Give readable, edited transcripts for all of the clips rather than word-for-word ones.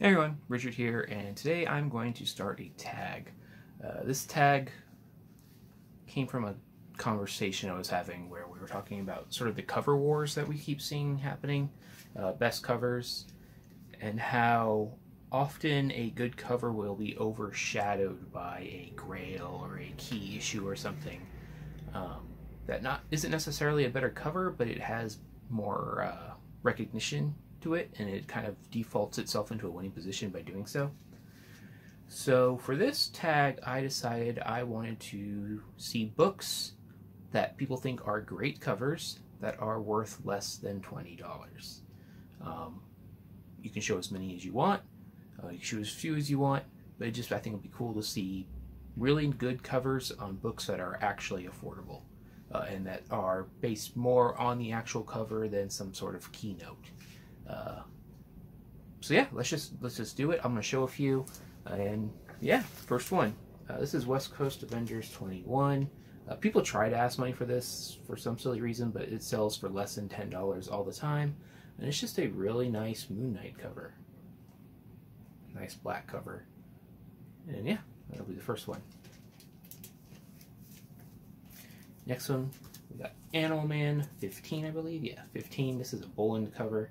Hey everyone, Richard here, and today I'm going to start a tag. This tag came from a conversation I was having where we were talking about sort of the cover wars that we keep seeing happening, best covers, and how often a good cover will be overshadowed by a grail or a key issue or something that isn't necessarily a better cover, but it has more recognition to it, and it kind of defaults itself into a winning position by doing so. So for this tag, I decided I wanted to see books that people think are great covers that are worth less than $20. You can show as many as you want, you can show as few as you want, but I think it'd be cool to see really good covers on books that are actually affordable and that are based more on the actual cover than some sort of keynote. So yeah, let's just do it. I'm gonna show a few, and yeah, first one. This is West Coast Avengers 21. People try to ask money for this for some silly reason, but it sells for less than $10 all the time, and it's just a really nice Moon Knight cover. Nice black cover, and yeah, that'll be the first one. Next one, we got Animal Man 15, I believe. Yeah, 15. This is a Boland cover.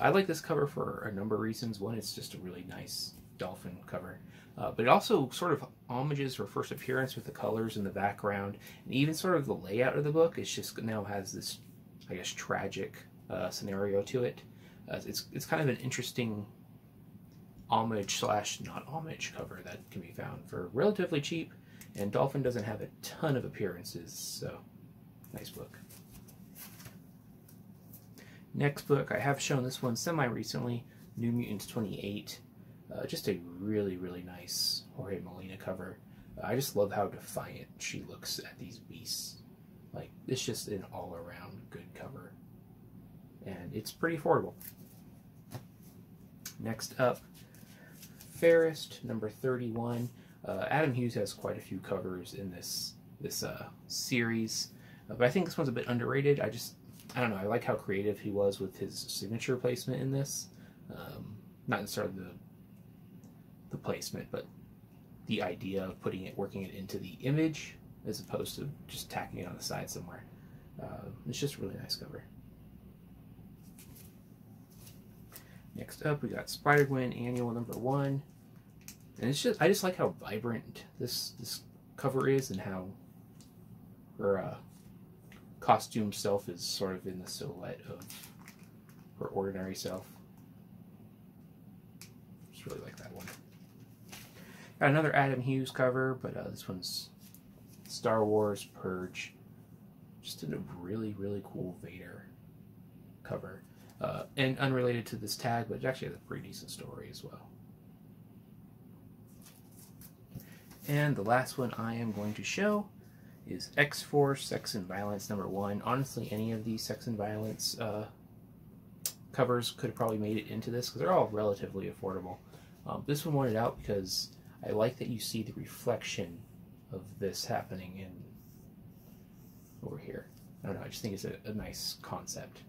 I like this cover for a number of reasons. One, it's just a really nice dolphin cover. But it also sort of homages her first appearance with the colors in the background, and even sort of the layout of the book. It just now has this, I guess, tragic scenario to it. It's kind of an interesting homage slash not homage cover that can be found for relatively cheap, and Dolphin doesn't have a ton of appearances, so nice book. Next book, I have shown this one semi-recently, New Mutants 28. Just a really, really nice Jorge Molina cover. I just love how defiant she looks at these beasts. Like, it's just an all-around good cover. And it's pretty affordable. Next up, Fairest, number 31. Adam Hughes has quite a few covers in this series. But I think this one's a bit underrated. I don't know, I like how creative he was with his signature placement in this. Not necessarily the placement, but the idea of working it into the image as opposed to just tacking it on the side somewhere. It's just a really nice cover. Next up, we got Spider-Gwen Annual Number 1. And I just like how vibrant this cover is, and how her costume self is sort of in the silhouette of her ordinary self. Just really like that one. Got another Adam Hughes cover, but this one's Star Wars Purge. Just a really, really cool Vader cover. And unrelated to this tag, but it actually has a pretty decent story as well. And the last one I am going to show is X-Force, Sex and Violence number 1. Honestly, any of these Sex and Violence covers could have probably made it into this, because they're all relatively affordable. This one won it out because I like that you see the reflection of this happening over here. I don't know, I just think it's a nice concept.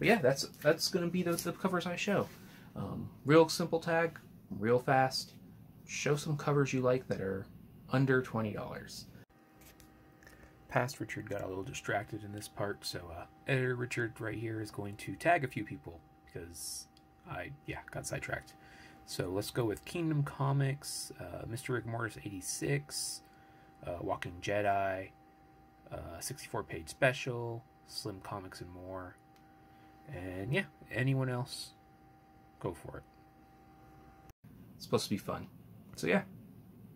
But yeah, that's going to be the covers I show. Real simple tag, real fast. Show some covers you like that are under $20. Past Richard got a little distracted in this part, so editor Richard right here is going to tag a few people because I got sidetracked. So let's go with Kingdom Comics, Mr. Rigamortis86, Walking Jedi, 64-page special, Slim Comics and More, and yeah, anyone else, go for it. It's supposed to be fun. So yeah,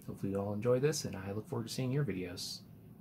hopefully you all enjoy this, and I look forward to seeing your videos.